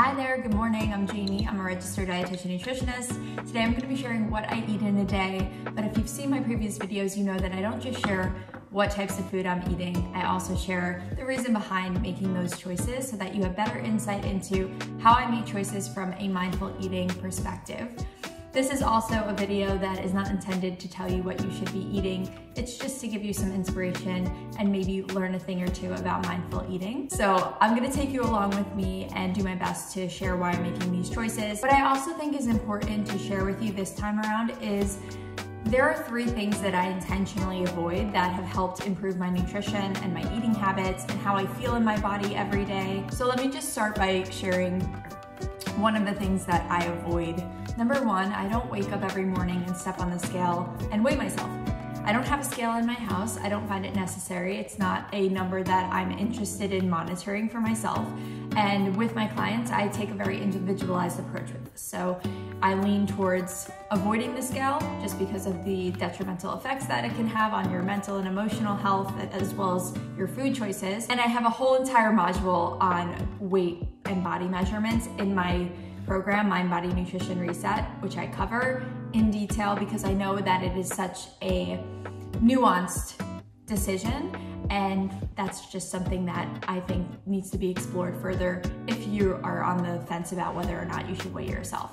Hi there, good morning, I'm Jamie. I'm a registered dietitian nutritionist. Today I'm going to be sharing what I eat in a day, but if you've seen my previous videos, you know that I don't just share what types of food I'm eating. I also share the reason behind making those choices so that you have better insight into how I make choices from a mindful eating perspective. This is also a video that is not intended to tell you what you should be eating. It's just to give you some inspiration and maybe learn a thing or two about mindful eating. So I'm gonna take you along with me and do my best to share why I'm making these choices. What I also think is important to share with you this time around is there are three things that I intentionally avoid that have helped improve my nutrition and my eating habits and how I feel in my body every day. So let me just start by sharing one of the things that I avoid. Number one, I don't wake up every morning and step on the scale and weigh myself. I don't have a scale in my house. I don't find it necessary. It's not a number that I'm interested in monitoring for myself. And with my clients, I take a very individualized approach with this. So I lean towards avoiding the scale just because of the detrimental effects that it can have on your mental and emotional health, as well as your food choices. And I have a whole entire module on weight and body measurements in my program, Mind Body Nutrition Reset, which I cover in detail because I know that it is such a nuanced decision, and that's just something that I think needs to be explored further if you are on the fence about whether or not you should weigh yourself.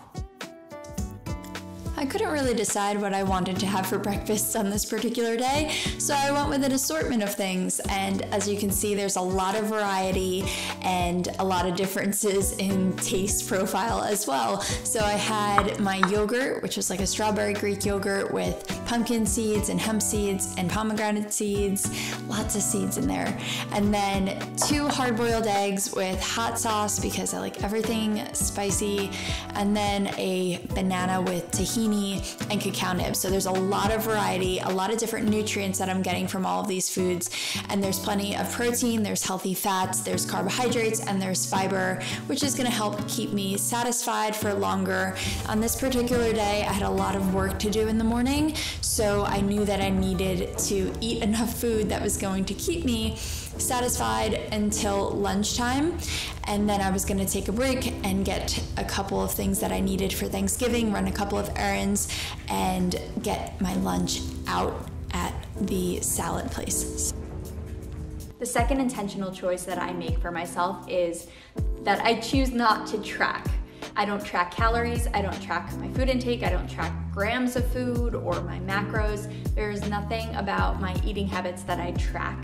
I couldn't really decide what I wanted to have for breakfast on this particular day, so I went with an assortment of things, and as you can see, there's a lot of variety and a lot of differences in taste profile as well. So I had my yogurt, which was like a strawberry Greek yogurt with pumpkin seeds and hemp seeds and pomegranate seeds, lots of seeds in there. And then two hard-boiled eggs with hot sauce because I like everything spicy, and then a banana with tahini and cacao nibs. So there's a lot of variety, a lot of different nutrients that I'm getting from all of these foods. And there's plenty of protein, there's healthy fats, there's carbohydrates, and there's fiber, which is gonna help keep me satisfied for longer. On this particular day, I had a lot of work to do in the morning, so I knew that I needed to eat enough food that was going to keep me satisfied until lunchtime. And then I was gonna take a break and get a couple of things that I needed for Thanksgiving, run a couple of errands, and get my lunch out at the salad place. The second intentional choice that I make for myself is that I choose not to track. I don't track calories, I don't track my food intake, I don't track grams of food or my macros. There's nothing about my eating habits that I track.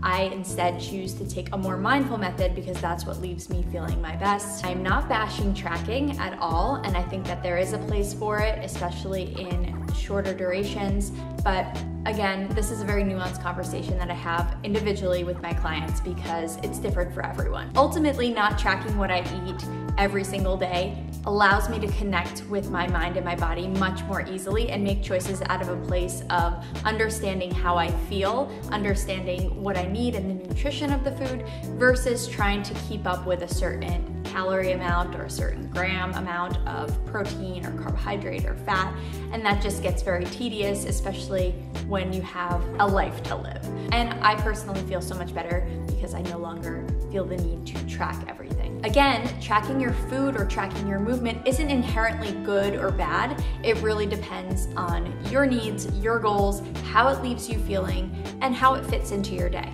I instead choose to take a more mindful method because that's what leaves me feeling my best. I'm not bashing tracking at all, and I think that there is a place for it, especially in shorter durations. But again, this is a very nuanced conversation that I have individually with my clients because it's different for everyone. Ultimately, not tracking what I eat every single day allows me to connect with my mind and my body much more easily and make choices out of a place of understanding how I feel, understanding what I need and the nutrition of the food versus trying to keep up with a certain calorie amount or a certain gram amount of protein or carbohydrate or fat, and that just gets very tedious, especially when you have a life to live. And I personally feel so much better because I no longer feel the need to track everything. Again, tracking your food or tracking your movement isn't inherently good or bad. It really depends on your needs, your goals, how it leaves you feeling, and how it fits into your day.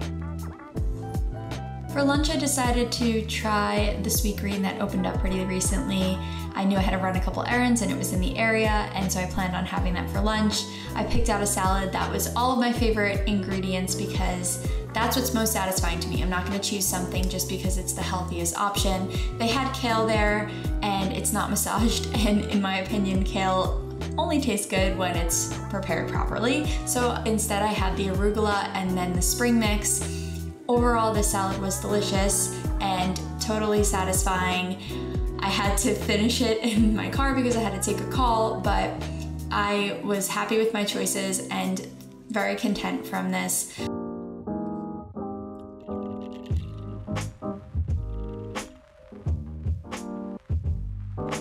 For lunch, I decided to try the Sweetgreen that opened up pretty recently. I knew I had to run a couple errands and it was in the area, and so I planned on having that for lunch. I picked out a salad that was all of my favorite ingredients because that's what's most satisfying to me. I'm not gonna choose something just because it's the healthiest option. They had kale there, and it's not massaged, and in my opinion, kale only tastes good when it's prepared properly. So instead I had the arugula and then the spring mix. Overall, this salad was delicious and totally satisfying. I had to finish it in my car because I had to take a call, but I was happy with my choices and very content from this.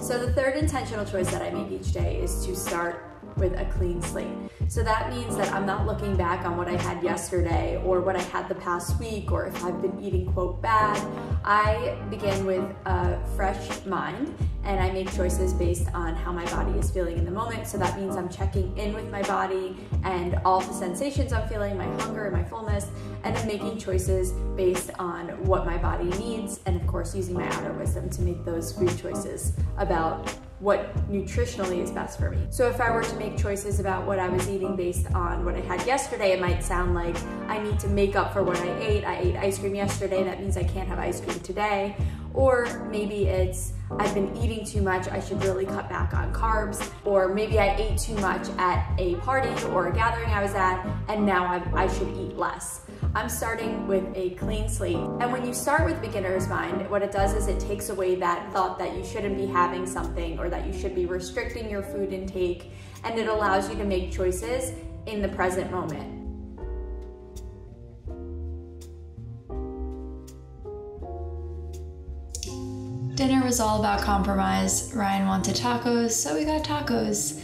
So the third intentional choice that I make each day is to start with a clean slate. So that means that I'm not looking back on what I had yesterday or what I had the past week or if I've been eating, quote, bad. I begin with a fresh mind and I make choices based on how my body is feeling in the moment. So that means I'm checking in with my body and all the sensations I'm feeling, my hunger and my fullness, and then making choices based on what my body needs, and of course using my outer wisdom to make those food choices about what nutritionally is best for me. So if I were to make choices about what I was eating based on what I had yesterday, it might sound like I need to make up for what I ate. I ate ice cream yesterday, that means I can't have ice cream today. Or maybe it's, I've been eating too much, I should really cut back on carbs. Or maybe I ate too much at a party or a gathering I was at, and now I should eat less. I'm starting with a clean slate. And when you start with beginner's mind, what it does is it takes away that thought that you shouldn't be having something or that you should be restricting your food intake, and it allows you to make choices in the present moment. Dinner was all about compromise. Ryan wanted tacos, so we got tacos.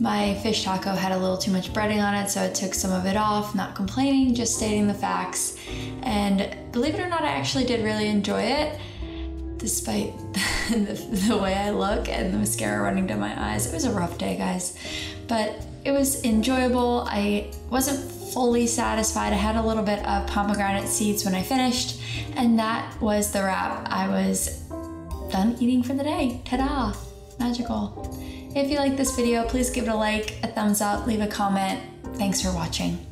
My fish taco had a little too much breading on it, so I took some of it off, not complaining, just stating the facts. And believe it or not, I actually did really enjoy it, despite the way I look and the mascara running down my eyes. It was a rough day, guys, but it was enjoyable. I wasn't fully satisfied. I had a little bit of pomegranate seeds when I finished, and that was the wrap. I was done eating for the day. Ta-da! Magical. If you like this video, please give it a like, a thumbs up, leave a comment. Thanks for watching.